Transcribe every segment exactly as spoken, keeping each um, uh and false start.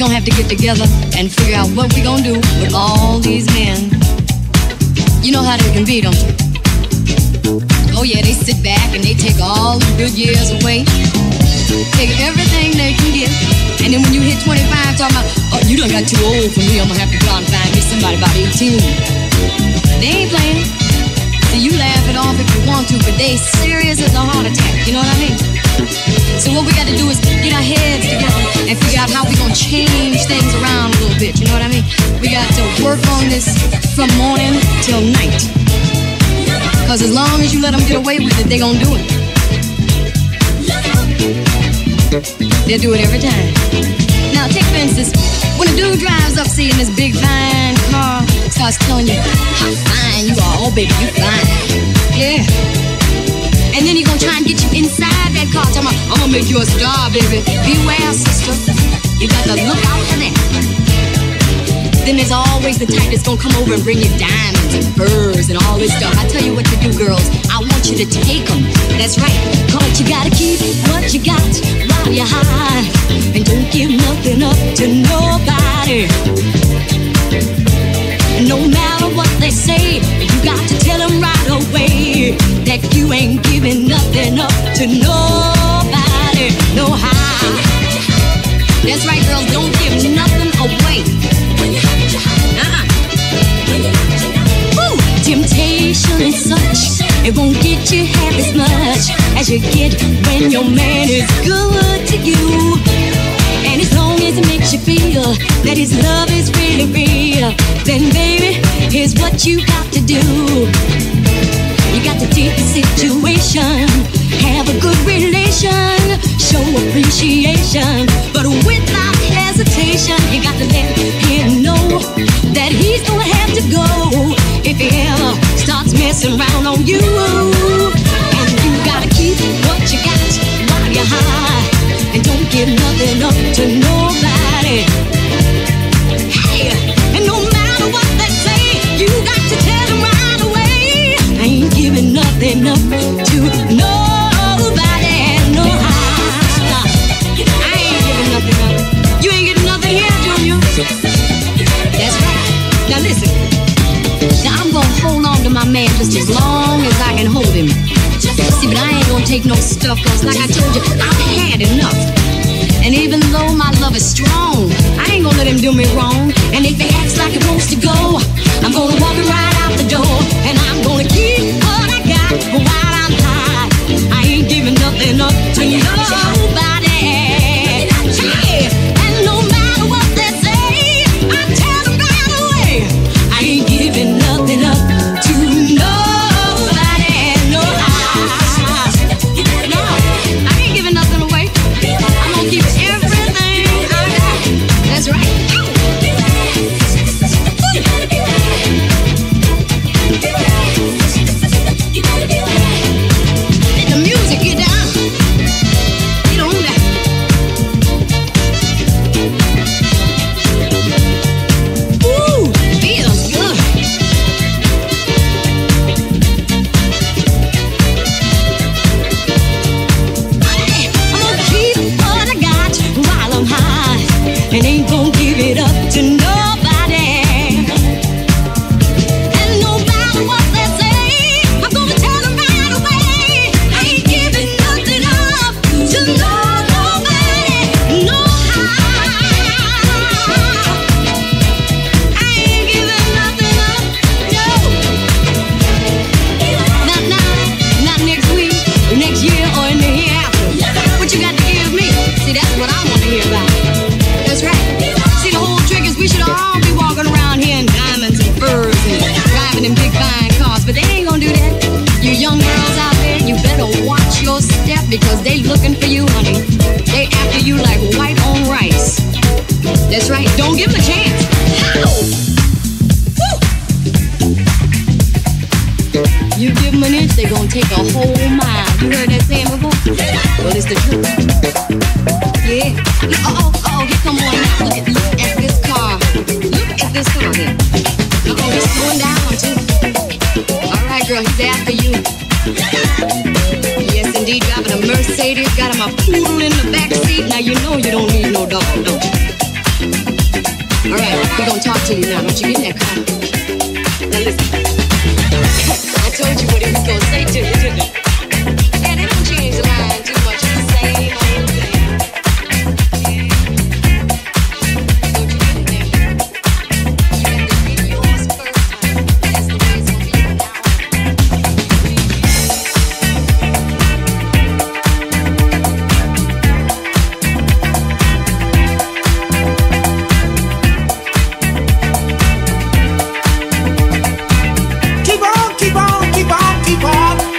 we're gonna have to get together and figure out what we're gonna do with all these men. You know how they can be, don't you? Oh yeah, they sit back and they take all the good years away. Take everything they can get. And then when you hit twenty-five, talking about, oh, you done got too old for me, I'm gonna have to go out and find me somebody about eighteen. They ain't playing. See, you laugh it off if you want to, but they serious as a heart attack, you know what I mean? So what we got to do is get our heads together and figure out how we're going to change things around a little bit, you know what I mean? We got to work on this from morning till night. Because as long as you let them get away with it, they're going to do it. They'll do it every time. Now, take for instance, when a dude drives up, see, in this big fine car, starts telling you how fine you are. Oh, baby, you fine. Yeah. And then he's gonna try and get you inside that car, talking about, I'm gonna make you a star, baby. Beware, sister. You got to look out for that. Then there's always the type that's gonna come over and bring you diamonds and furs and all this stuff. I tell you what to do, girls. I want you to take them. That's right. Cause you gotta keep what you got while you're high. And don't give nothing up to nobody. No matter what they say, you got to tell them right away that you ain't giving nothing up to nobody, no how. That's right, girls, don't give nothing away. Uh-uh. Woo! Temptation and such, it won't get you half as much as you get when your man is good to you. And as long as it makes you feel that his love is really real, then baby, here's what you got to do. You got to take the situation, have a good relation, show appreciation, but without hesitation, you got to let him know that he's gonna have to go if he ever starts messing around on you. And you gotta keep what you got while you're high. And don't give nothing up to nobody. Hey, and no matter what they say, you got to tell them right away. I ain't giving nothing up to nobody, no how. I ain't giving nothing up. You ain't getting nothing here, Junior. That's right. Now listen. Now I'm gonna hold on to my man just as long as I can hold him. See, but I ain't gonna take no stuff, cause like I told you, I've had enough. And even though my love is strong, I ain't gonna let him do me wrong. And if he acts like he wants to go, I'm gonna walk him right out the door. And I'm gonna keep what I got while I'm high. I ain't giving nothing up to nobody. Hey, and no matter what they say, I tell them right away, I ain't giving nothing up to nobody. Because they looking for you, honey. They after you like white on rice. That's right, don't give them a chance. How? You give them an inch, they gonna take a whole mile. You heard that saying before? Well, it's the truth. Yeah. Uh-oh, uh-oh, here come on now. Look at, look at this car. Look at this car here. Uh-oh, he's going down too. All right, girl, he's after you. Yes, indeed, driving a Mercedes, got him a poodle in the backseat. Now you know you don't need no dog, don't you? Girl, they don't talk to you now. Don't you get in that car. Now listen. I told you what he was going to say to you, didn't I? And it don't change the line too much. It's the same old thing. Don't you get in there? You have to be yours first time. That's the way it's going to be now. Keep on, keep on, keep on, keep on.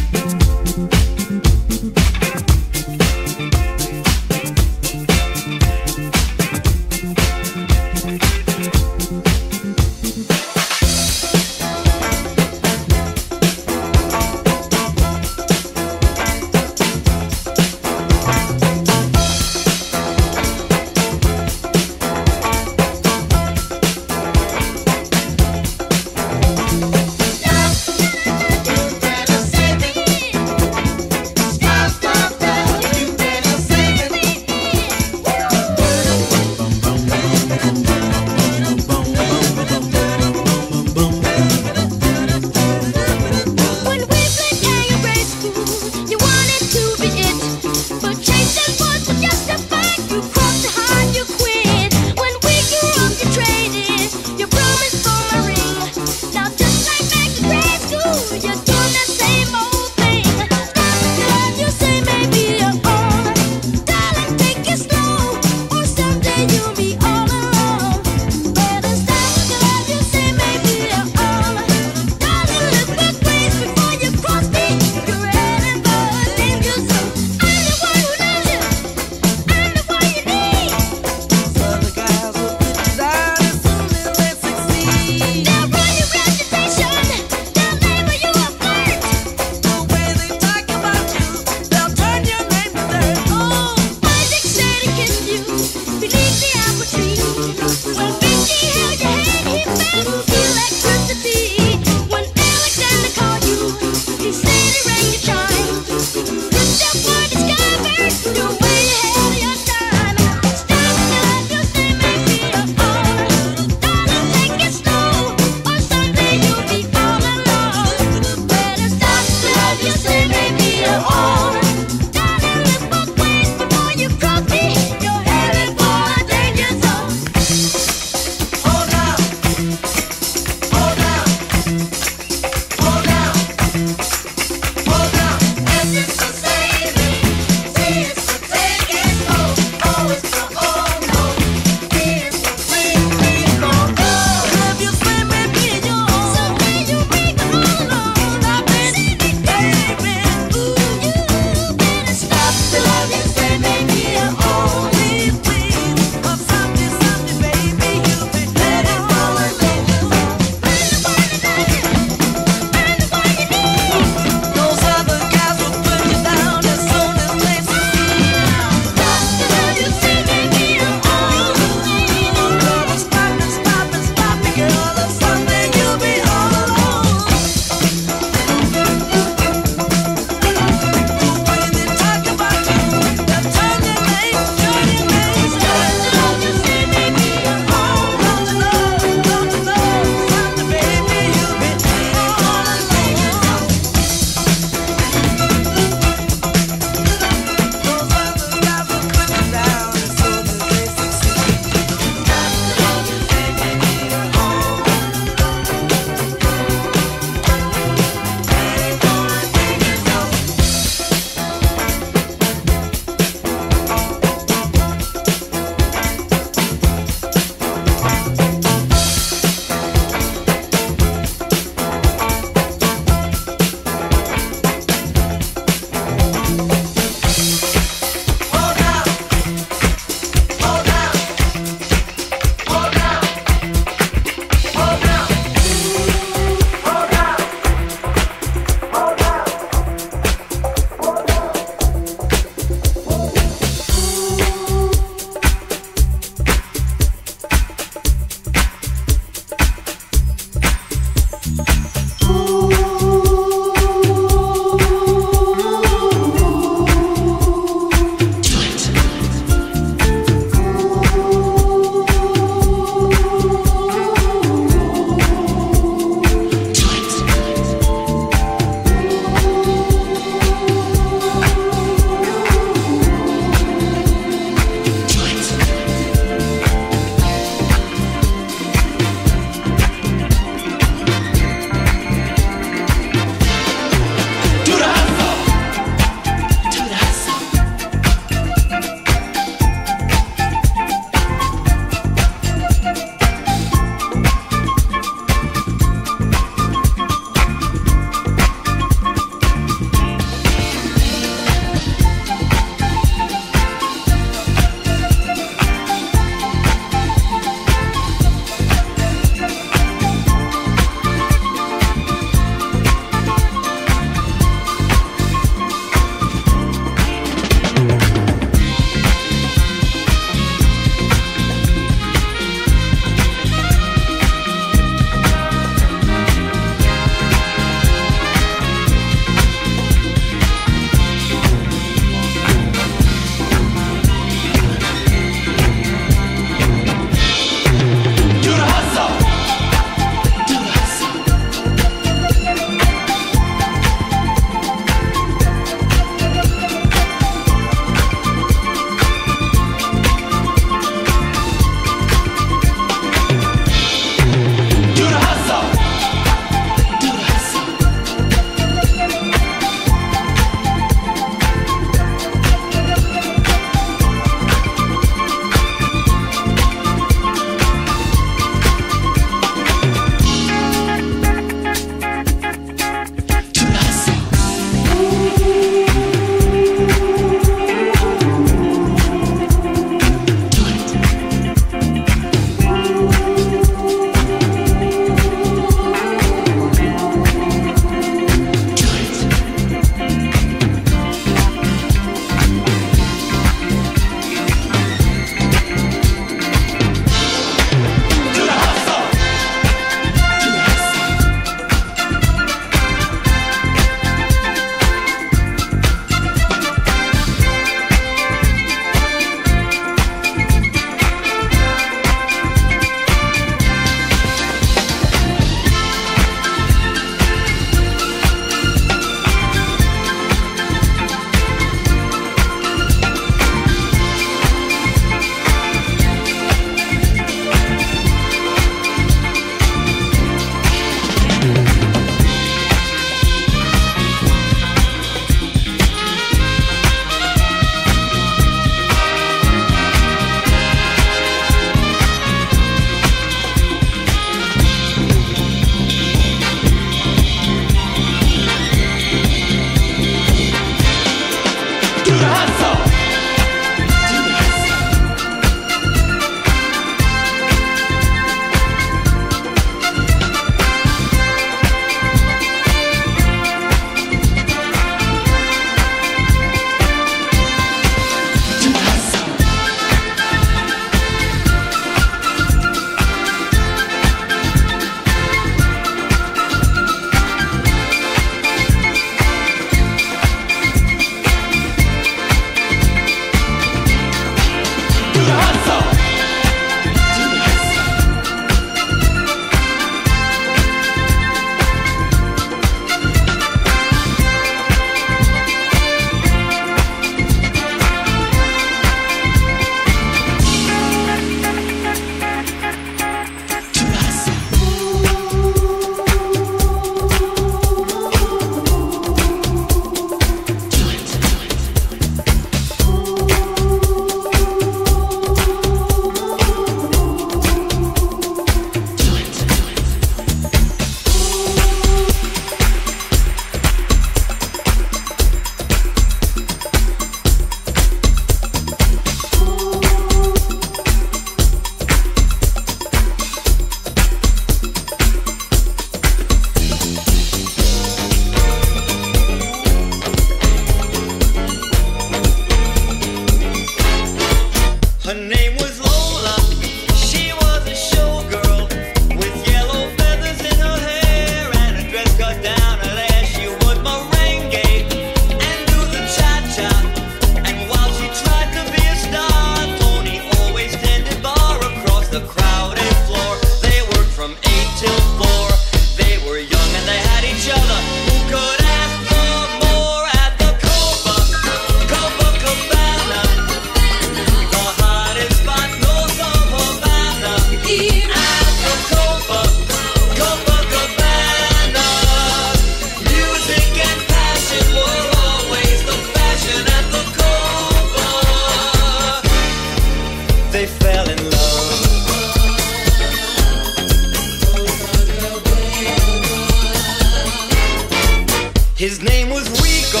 His name was Rico.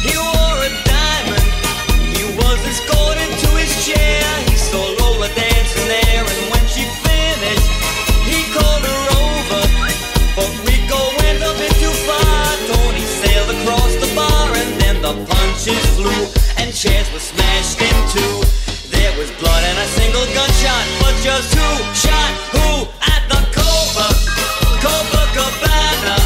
He wore a diamond. He was escorted to his chair. He saw Lola dancing there, and when she finished, he called her over. But Rico went a bit too far. Tony sailed across the bar, and then the punches flew, and chairs were smashed in two. There was blood and a single gunshot, but just who shot who at the Copa, Copacabana?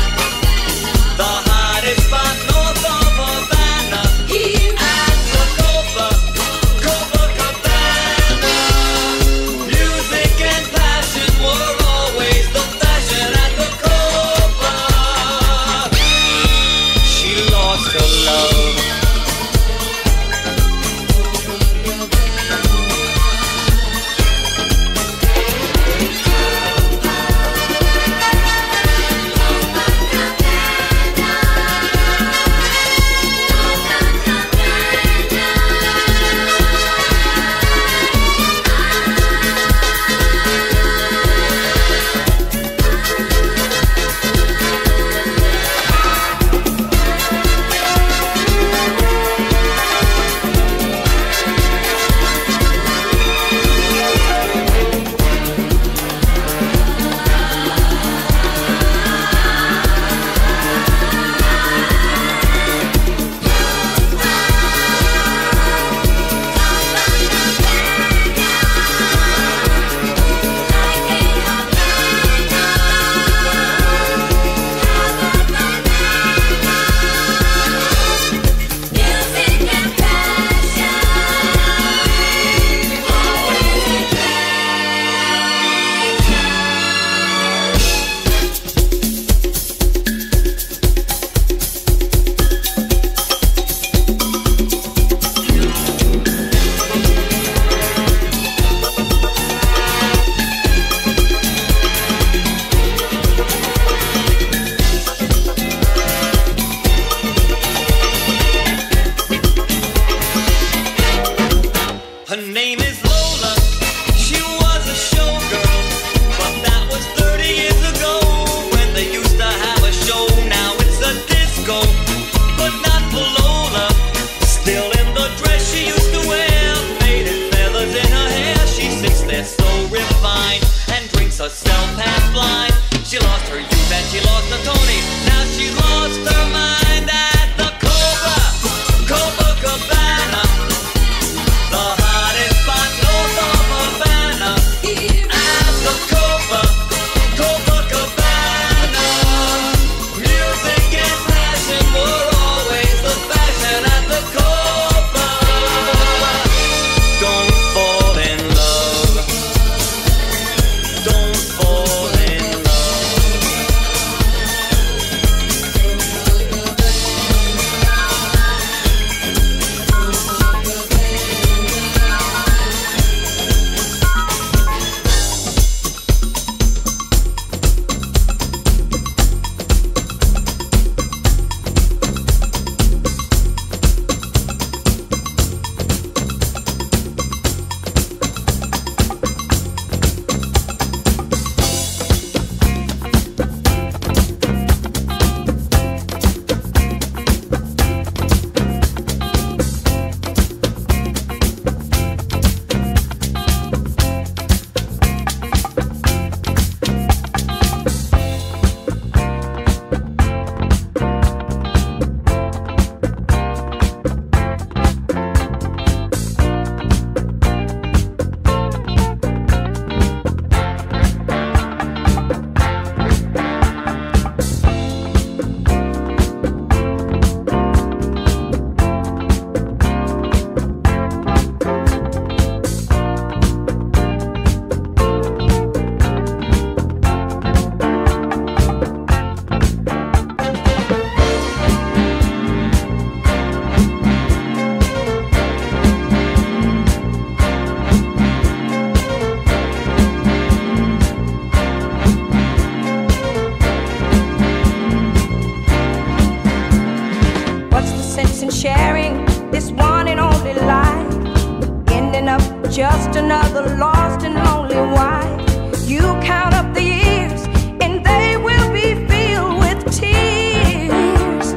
The years, and they will be filled with tears.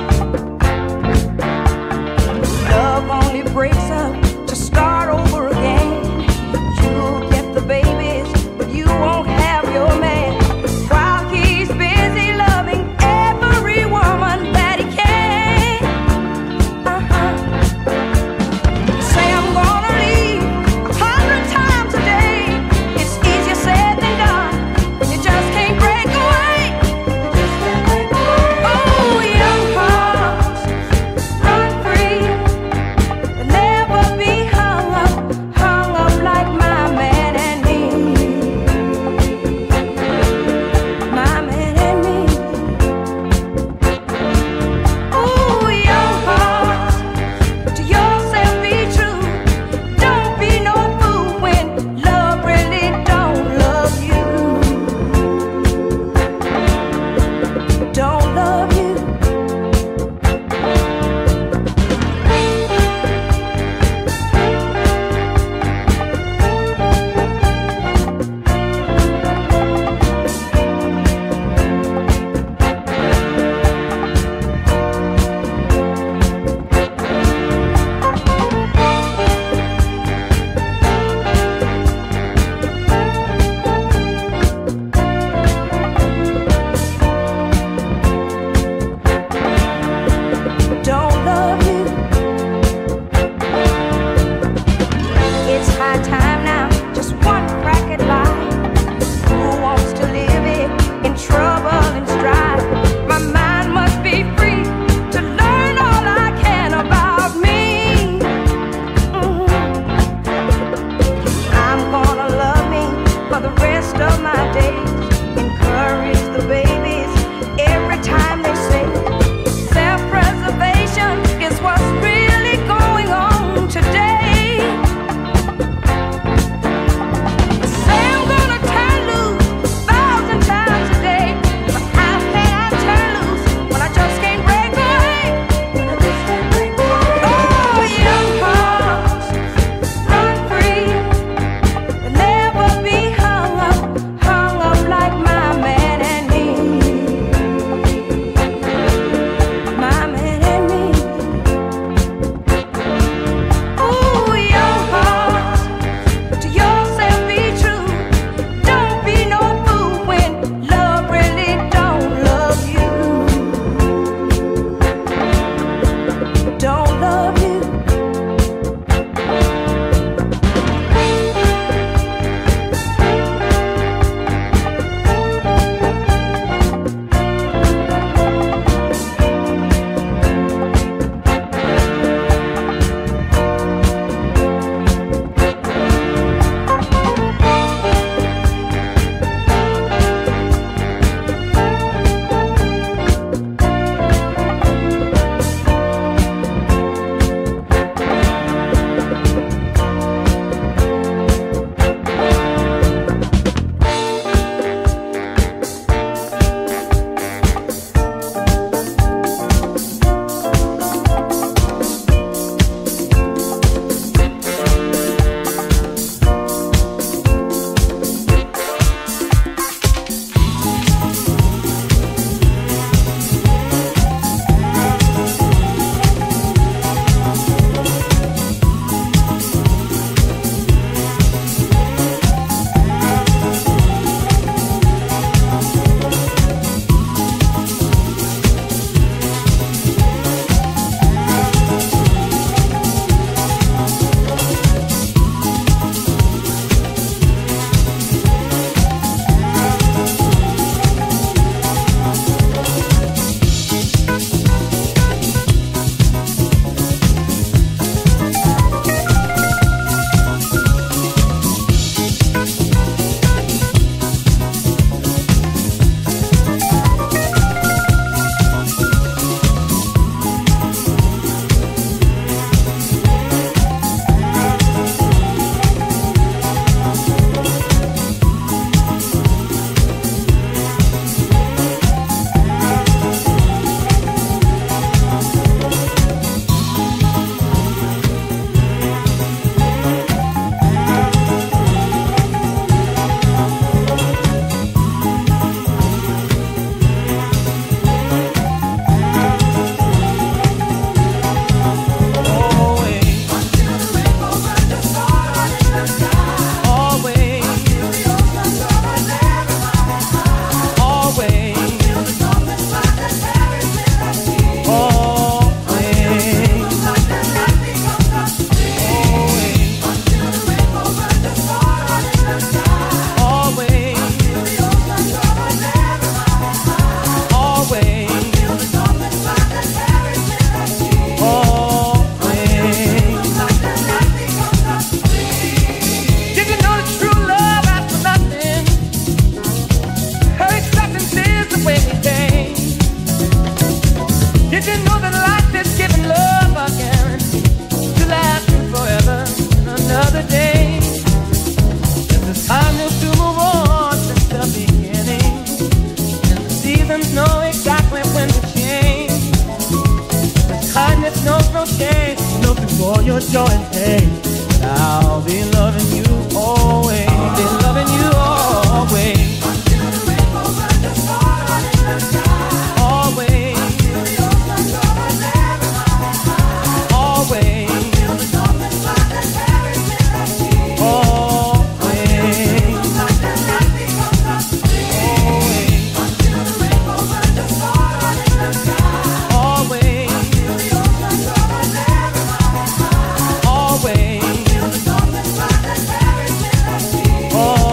Oh.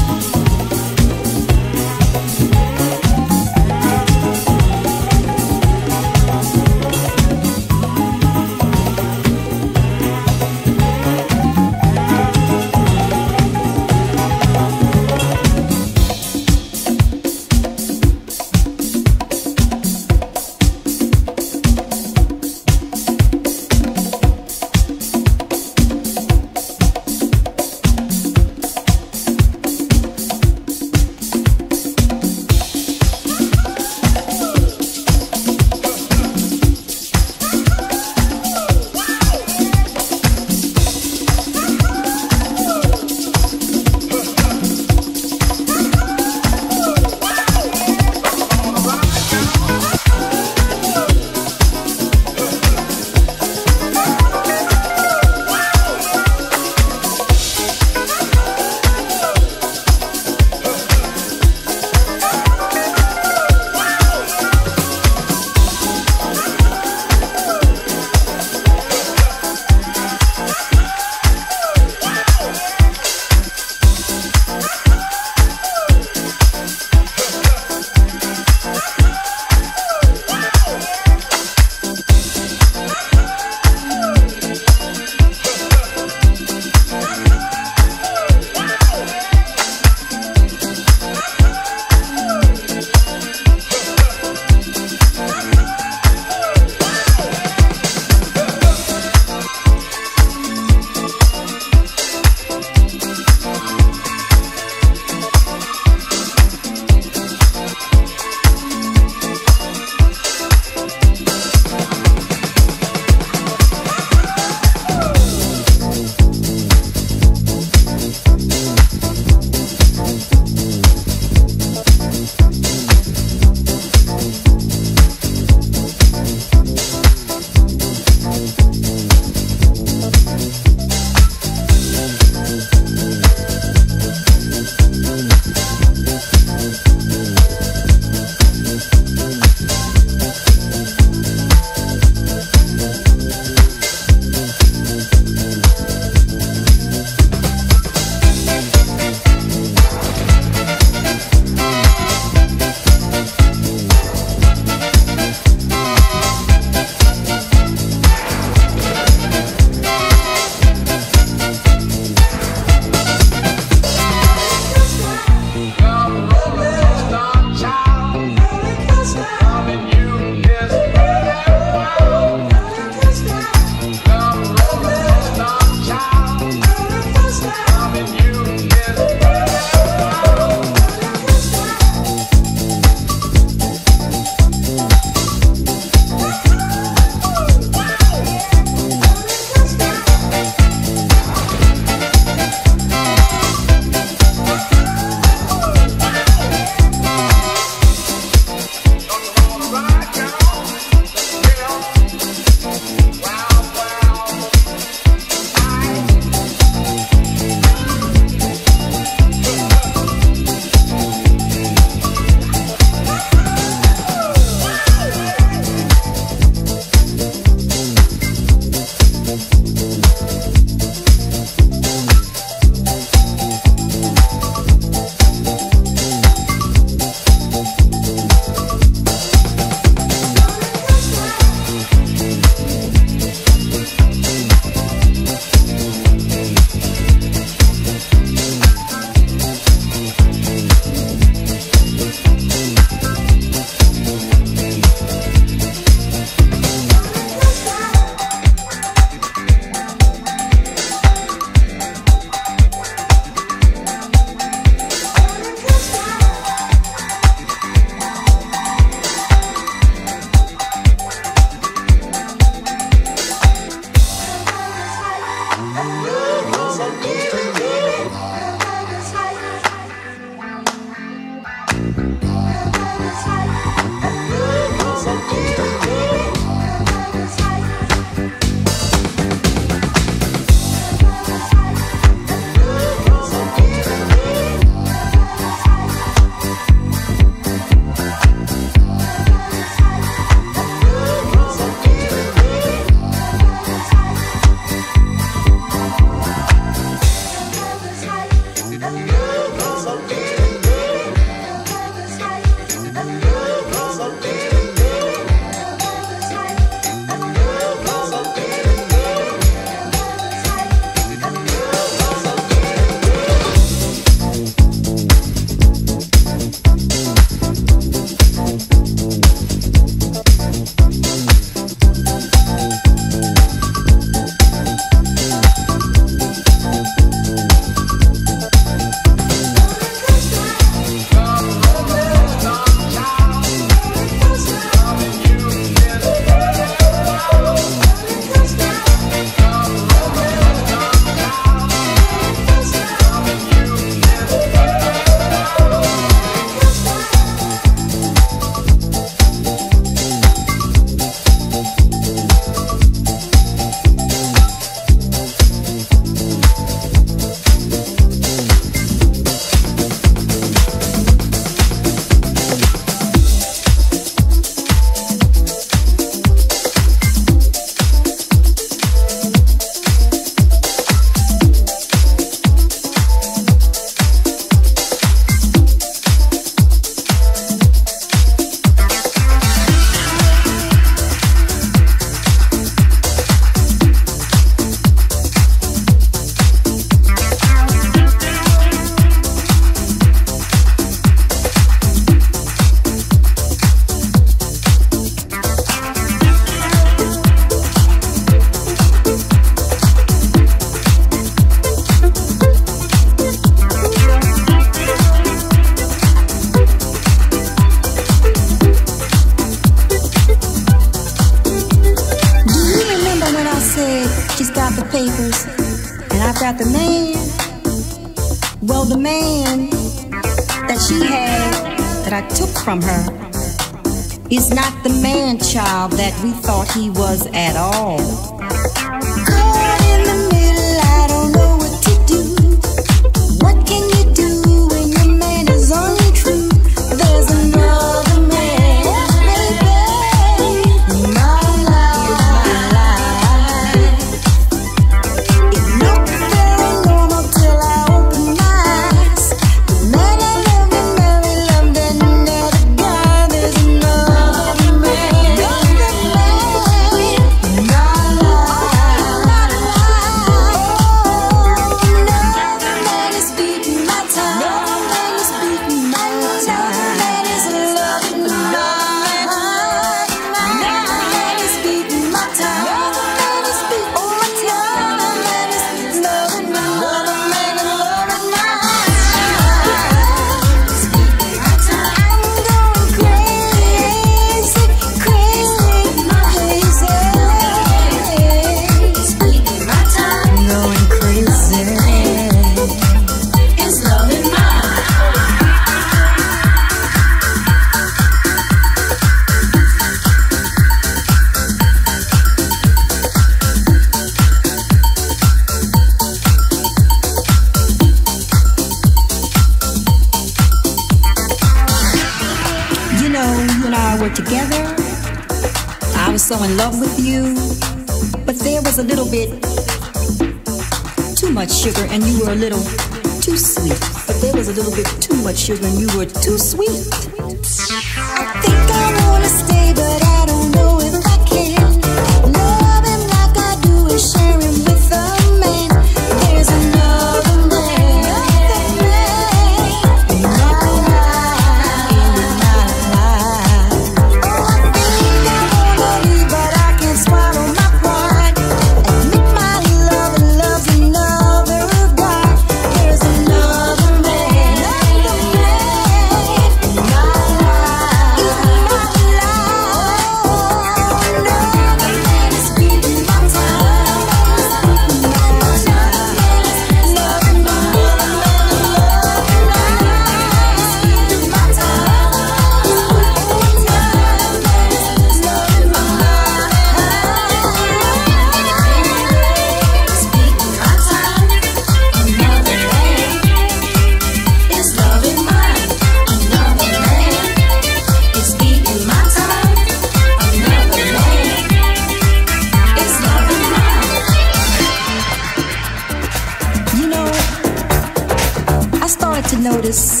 notice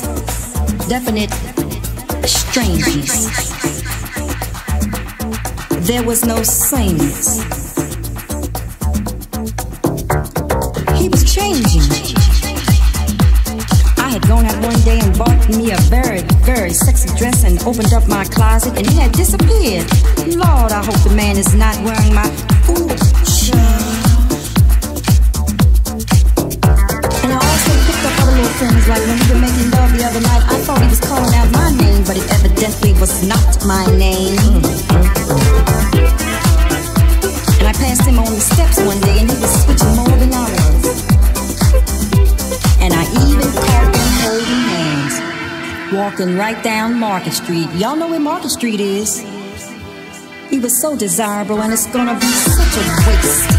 definite strangeness. There was no sameness. He was changing. I had gone out one day and bought me a very, very sexy dress and opened up my closet and he had disappeared. Lord, I hope the man is not wearing my Gucci. Things like when we were making love the other night, I thought he was calling out my name, but it evidently was not my name. And I passed him on the steps one day, and he was switching more than I was. And I even caught him holding hands, walking right down Market Street. Y'all know where Market Street is. He was so desirable, and it's gonna be such a waste.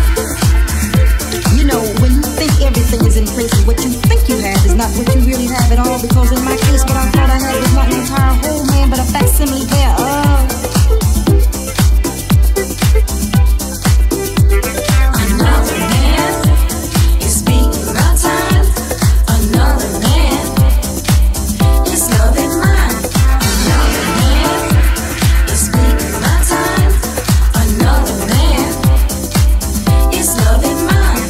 You know, when you think everything is in prison, what you think you have is not what you really have at all, because in my case what I thought I had was not an entire whole man but a facsimile thereof. Another man is beating my time. Another man is loving mine. Another man is beating my time. Another man is loving mine.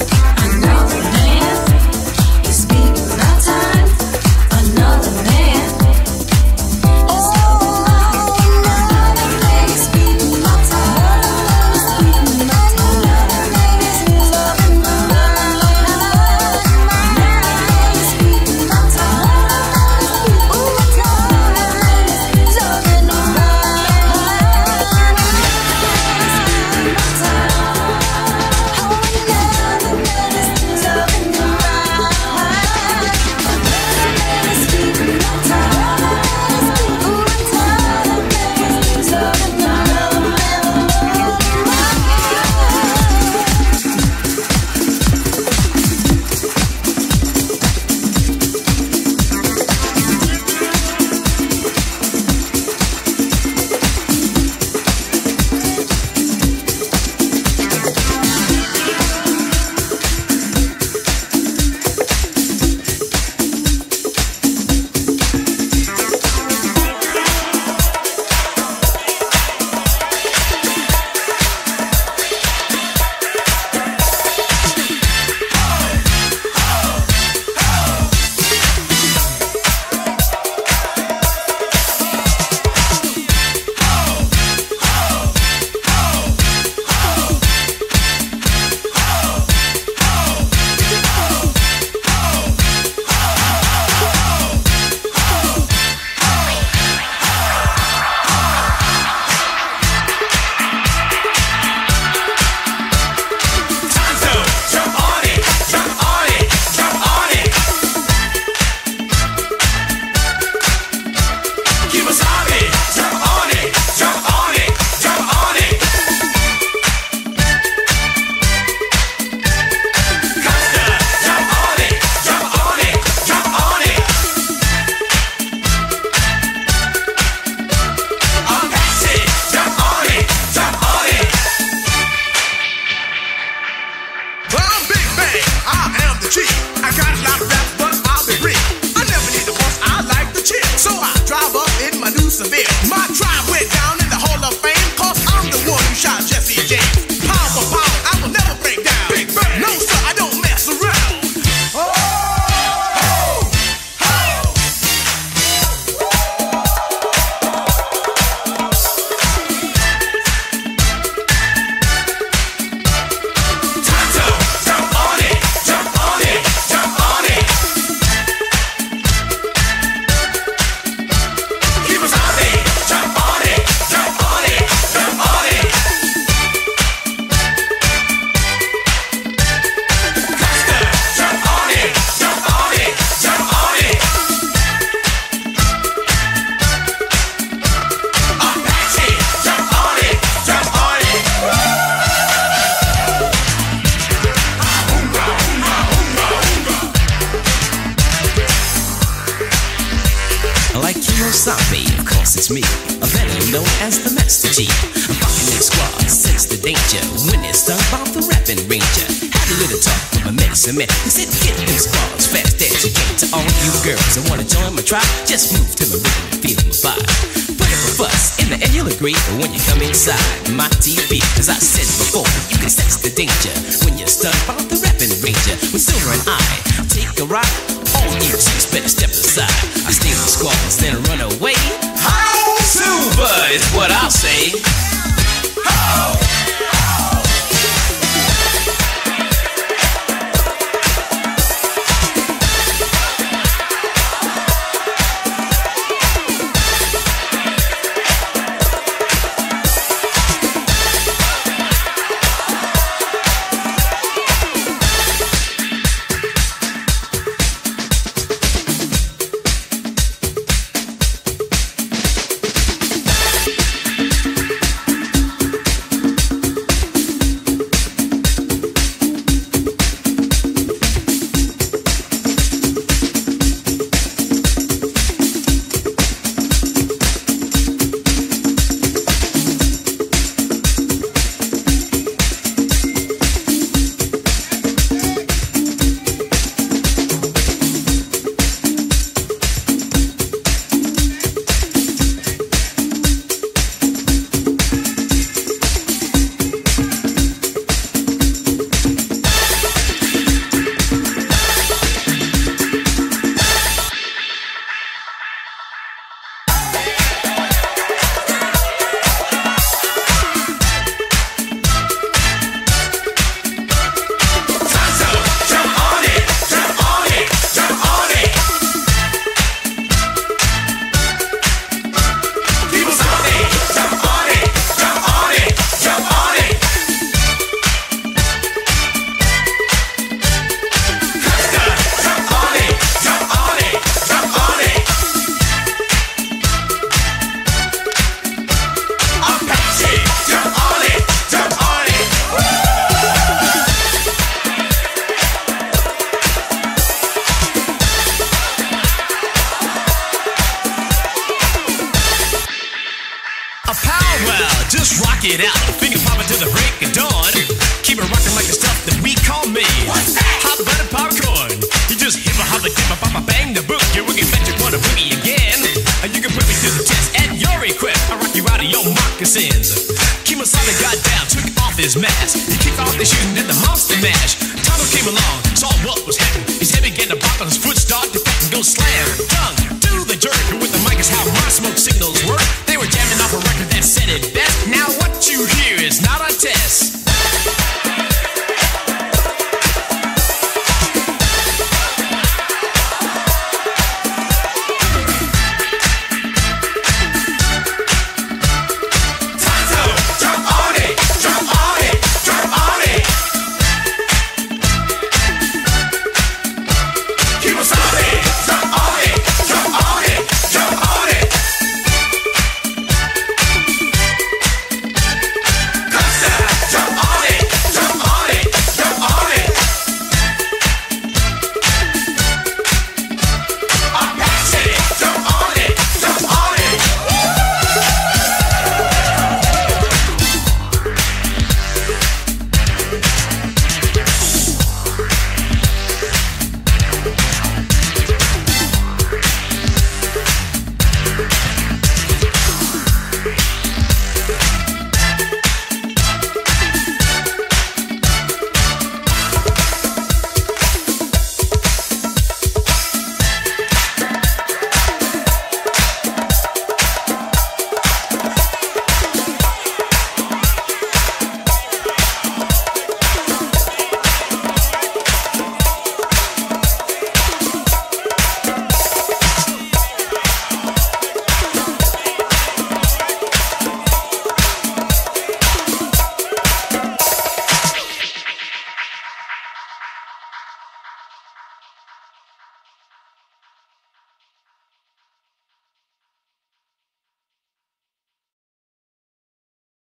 winter, I'm medicine man. You said get these balls fast as you can. To all you girls that wanna join my tribe, just move to the rhythm and feel my vibe. Put up a fuss in the end, you'll agree when you come inside my T V. Cause I said before, you can sense the danger when you're stunned by the rapping ranger. With Silver and I take a ride, all you chicks better step aside. I steal the squalls, then run away. How Silver is what I'll say. How? Just rock it out, finger poppin' to the break of dawn. Keep it rockin' like the stuff that we call me. What's that? Hot butter popcorn. You just hip a hop a dip a pop a bang the book. You're wicked bet you wanna boogie again. And you can put me to the test at your request. I rock you out of your moccasins. Kemasada got down, took off his mask. He kicked off the shooting at the monster mash. Tonto came along, saw what was happening. His head began to bop on his foot, start to pat and go slam. Tongue to the jerk, and with the mic is how my smoke signals work. They were jamming off a record that said it best. Now what you hear is not a test.